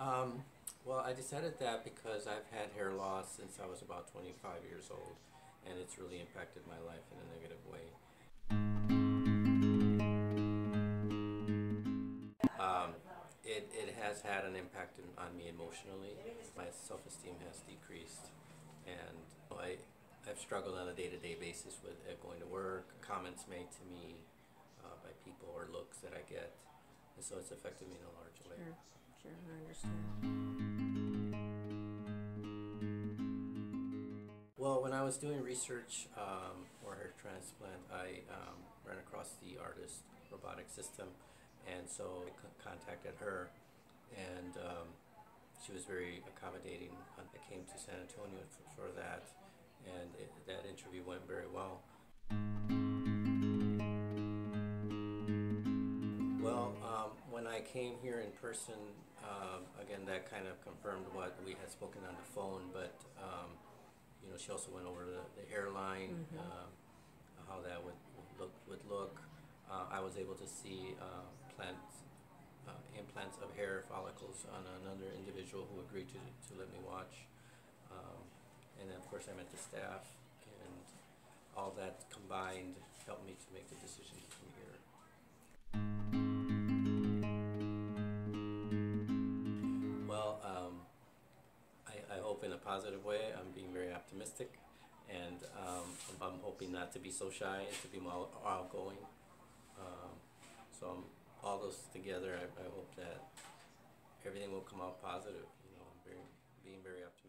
Well, I decided that because I've had hair loss since I was about 25 years old, and it's really impacted my life in a negative way. It has had an impact on me emotionally. My self-esteem has decreased, and I've struggled on a day-to-day basis with going to work, comments made to me by people, or looks that I get. And so it's affected me in a large way. Sure, sure, I understand. Well, when I was doing research for hair transplant, I ran across the Artist robotic system, and so I contacted her, and she was very accommodating. I came to San Antonio for that, and that interview went very well. Well, when I came here in person, again, that kind of confirmed what we had spoken on the phone, but you know, she also went over the hairline, mm-hmm. How that would look. I was able to see implants of hair follicles on another individual who agreed to let me watch. And then, of course, I met the staff, and all that combined helped me to make the decision to come here. Well, I hope in a positive way. I'm being very optimistic, and I'm hoping not to be so shy and to be more outgoing. So all those together, I hope that everything will come out positive. You know, I'm being very optimistic.